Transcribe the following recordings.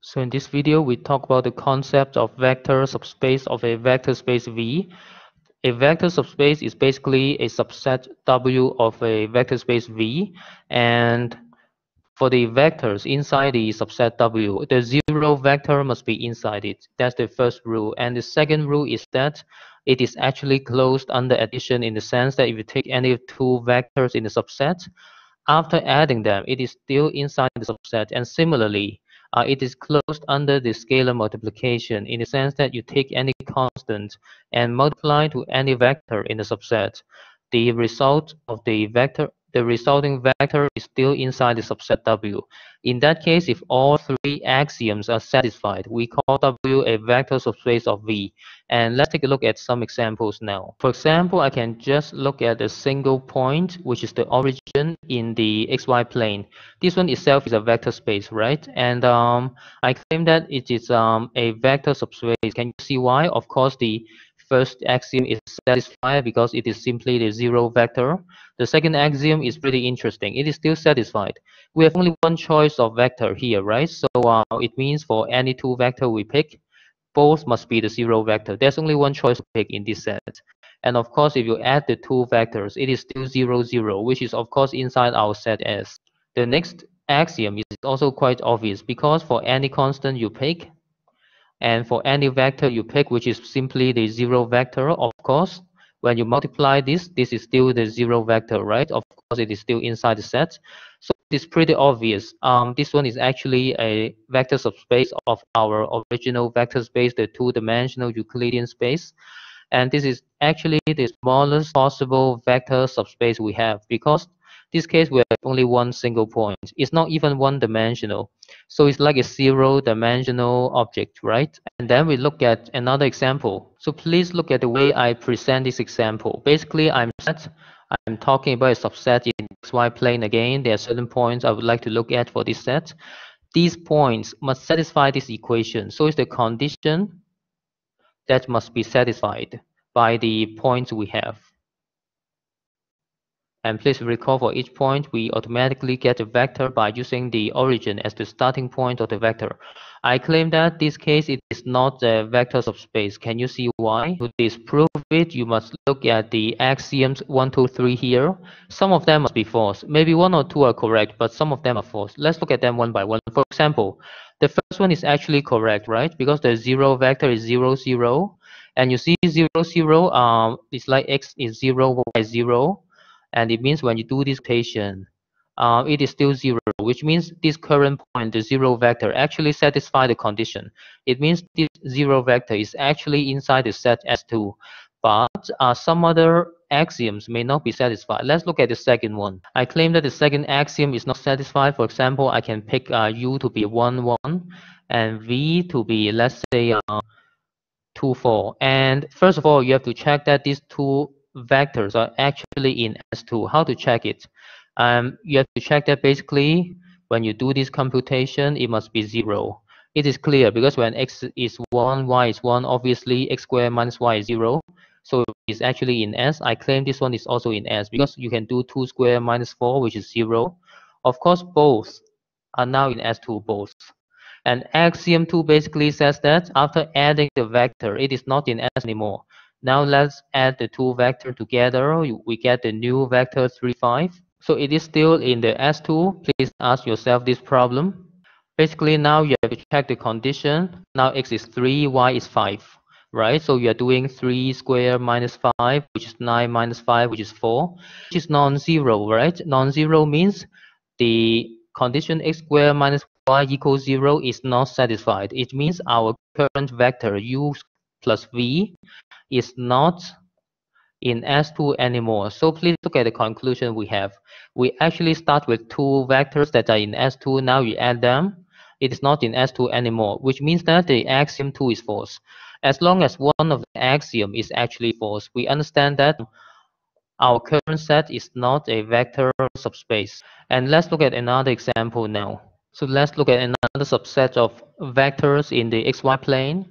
So in this video, we talk about the concept of vector subspace of a vector space V. A vector subspace is basically a subset W of a vector space V. And for the vectors inside the subset W, the zero vector must be inside it. That's the first rule. And the second rule is that it is actually closed under addition in the sense that if you take any two vectors in the subset, after adding them, it is still inside the subset. And similarly, it is closed under the scalar multiplication in the sense that you take any constant and multiply to any vector in the subset. The result of the vector, the resulting vector is still inside the subset W. In that case, if all three axioms are satisfied, we call W a vector subspace of V. And let's take a look at some examples now. For example, I can just look at a single point, which is the origin in the xy plane. This one itself is a vector space, right? And I claim that it is a vector subspace. Can you see why? Of course, the first axiom is satisfied because it is simply the zero vector. The second axiom is pretty interesting. It is still satisfied. We have only one choice of vector here, right? So it means for any two vector we pick, both must be the zero vector. There's only one choice to pick in this set. And of course, if you add the two vectors, it is still 0, 0, which is of course inside our set S. The next axiom is also quite obvious because for any constant you pick, and for any vector you pick, which is simply the zero vector, of course, when you multiply this, this is still the zero vector, right? Of course, it is still inside the set. So it's pretty obvious. This one is actually a vector subspace of our original vector space, the two-dimensional Euclidean space. And this is actually the smallest possible vector subspace we have because this case we have only one single point. It's not even one-dimensional, so it's like a zero-dimensional object, right? And then we look at another example. So please look at the way I present this example. Basically, I'm talking about a subset in XY plane again. There are certain points I would like to look at for this set. These points must satisfy this equation. So it's the condition that must be satisfied by the points we have. And please recall for each point, we automatically get a vector by using the origin as the starting point of the vector. I claim that this case it is not a vector subspace. Can you see why? To disprove it, you must look at the axioms 1, 2, 3 here. Some of them must be false. Maybe one or two are correct, but some of them are false. Let's look at them one by one. For example, the first one is actually correct, right? Because the zero vector is 0, 0. And you see 0, 0, it's like x is 0, y is 0. And it means when you do this notation, it is still 0, which means this current point, the zero vector, actually satisfies the condition. It means this zero vector is actually inside the set S2. But some other axioms may not be satisfied. Let's look at the second one. I claim that the second axiom is not satisfied. For example, I can pick U to be 1, 1, and V to be, let's say, 2, 4. And first of all, you have to check that these two vectors are actually in S2. How to check it? You have to check that basically when you do this computation, it must be 0. It is clear because when x is 1, y is 1, obviously x squared minus y is 0. So it's actually in S. I claim this one is also in S because you can do 2 squared minus 4, which is 0. Of course, both are now in S2 both. And axiom 2 basically says that after adding the vector, it is not in S anymore. Now let's add the two vectors together. We get the new vector 3, 5. So it is still in the S2. Please ask yourself this problem. Basically, now you have to check the condition. Now x is 3, y is 5, right? So you are doing 3 squared minus 5, which is 9 minus 5, which is 4, which is non-zero, right? Non-zero means the condition x squared minus y equals 0 is not satisfied. It means our current vector u plus v is not in S2 anymore. So please look at the conclusion we have. We actually start with two vectors that are in S2. Now we add them. It is not in S2 anymore, which means that the axiom 2 is false. As long as one of the axioms is actually false, we understand that our current set is not a vector subspace. And let's look at another example now. So let's look at another subset of vectors in the XY plane.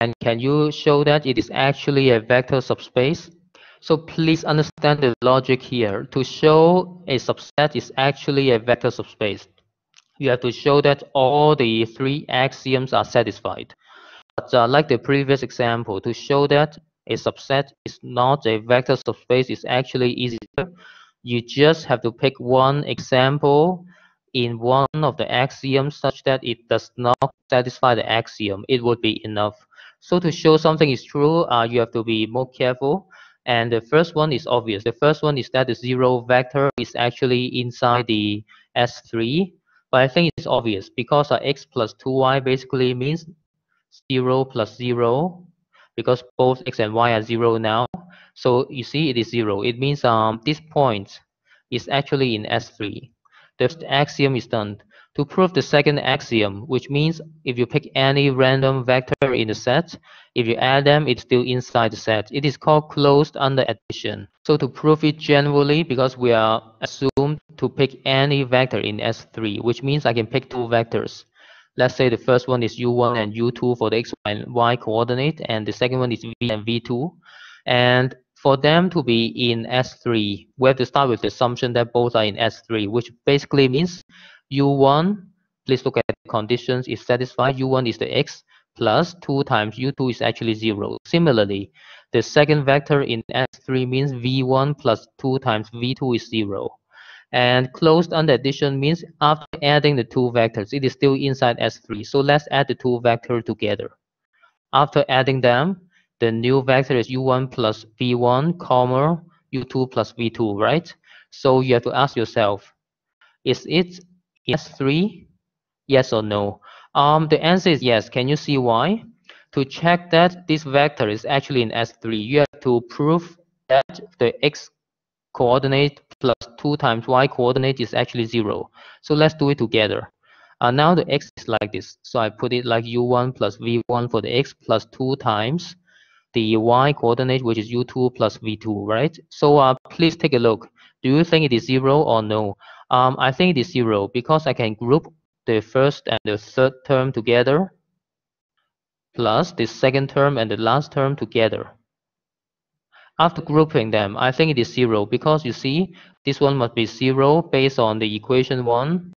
And can you show that it is actually a vector subspace? So please understand the logic here. To show a subset is actually a vector subspace, you have to show that all the three axioms are satisfied. But like the previous example, to show that a subset is not a vector subspace is actually easier. You just have to pick one example in one of the axioms such that it does not satisfy the axiom. It would be enough. So to show something is true, you have to be more careful. And the first one is obvious. The first one is that the zero vector is actually inside the S3. But I think it's obvious because x plus 2y basically means 0 plus 0, because both x and y are 0 now. So you see it is 0. It means this point is actually in S3. The axiom is done. To prove the second axiom, which means if you pick any random vector in the set, if you add them, it's still inside the set. It is called closed under addition. So to prove it generally, because we are assumed to pick any vector in S3, which means I can pick two vectors. Let's say the first one is U1 and U2 for the x and y coordinate, and the second one is V and V2. And for them to be in S3, we have to start with the assumption that both are in S3, which basically means U1, please look at the conditions, is satisfied. U1 is the x plus 2 times U2 is actually 0. Similarly, the second vector in S3 means V1 plus 2 times V2 is 0. And closed under addition means after adding the two vectors, it is still inside S3. So let's add the two vectors together. After adding them, the new vector is U1 plus V1, comma, U2 plus V2, right? So you have to ask yourself, is it S3? Yes or no? The answer is yes. Can you see why? To check that this vector is actually in S3, you have to prove that the x coordinate plus 2 times y coordinate is actually 0. So let's do it together. Now the x is like this. So I put it like U1 plus V1 for the x plus 2 times the y coordinate, which is U2 plus V2, right? So please take a look. Do you think it is 0 or no? I think it is 0 because I can group the first and the third term together plus the second term and the last term together. After grouping them, I think it is 0 because you see this one must be 0 based on the equation 1.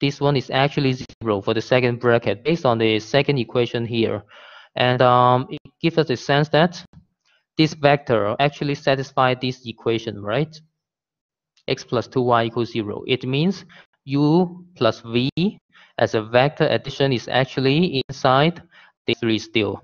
This one is actually 0 for the second bracket based on the second equation here. And it gives us a sense that this vector actually satisfies this equation, right? X plus 2y equals 0. It means u plus v as a vector addition is actually inside the 3 still.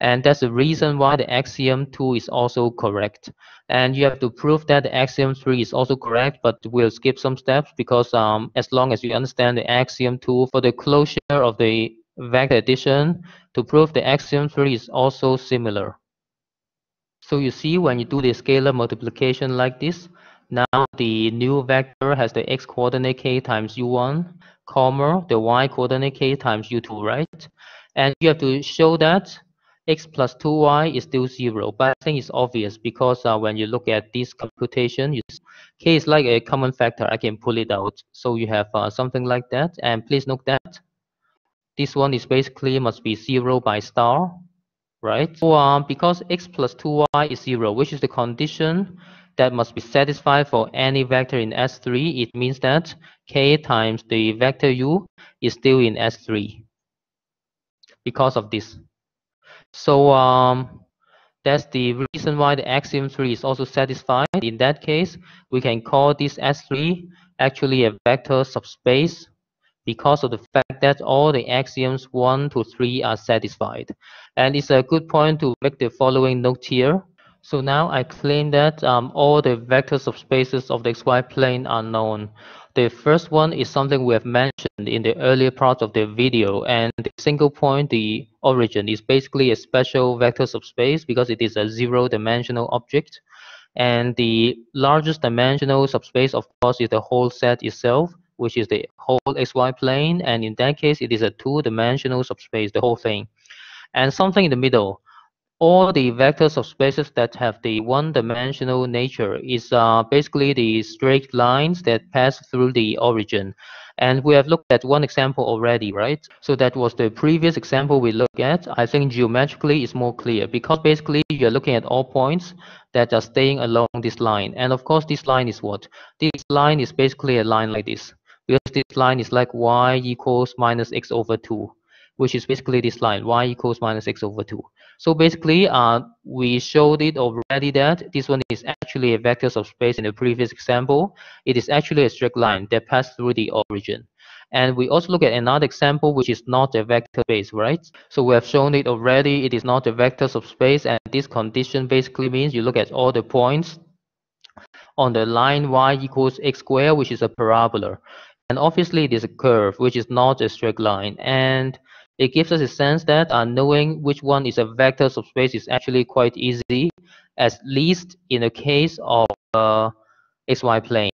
And that's the reason why the axiom 2 is also correct. And you have to prove that the axiom 3 is also correct, but we'll skip some steps because as long as you understand the axiom 2 for the closure of the vector addition, to prove the axiom 3 is also similar. So you see when you do the scalar multiplication like this, now the new vector has the x coordinate k times u1, comma, the y coordinate k times u2, right? And you have to show that x plus 2y is still 0, but I think it's obvious because when you look at this computation, k is like a common factor. I can pull it out. So you have something like that, and please note that this one is basically must be 0 by star, right? So because x plus 2y is 0, which is the condition that must be satisfied for any vector in S3, it means that k times the vector u is still in S3 because of this. So that's the reason why the axiom 3 is also satisfied. In that case, we can call this S3 actually a vector subspace because of the fact that all the axioms 1 to 3 are satisfied. And it's a good point to make the following note here. So now I claim that all the vector subspaces of the xy plane are known. The first one is something we have mentioned in the earlier part of the video, and the single point, the origin, is basically a special vector subspace because it is a zero-dimensional object. And the largest dimensional subspace, of course, is the whole set itself, which is the whole xy plane, and in that case, it is a two-dimensional subspace, the whole thing. And something in the middle, all the vector subspaces that have the one-dimensional nature is basically the straight lines that pass through the origin. And we have looked at one example already, right? So that was the previous example we looked at. I think geometrically it's more clear because basically you're looking at all points that are staying along this line. And of course, this line is what? This line is basically a line like this. because this line is like y equals minus x over 2, which is basically this line, y equals minus x over 2. So basically, we showed it already that this one is actually a vector subspace in the previous example. It is actually a straight line that passes through the origin. And we also look at another example which is not a vector space, right? So we have shown it already, it is not a vector subspace, and this condition basically means you look at all the points on the line y equals x squared, which is a parabola. And obviously it is a curve, which is not a straight line. And it gives us a sense that knowing which one is a vector subspace is actually quite easy, at least in the case of xy plane.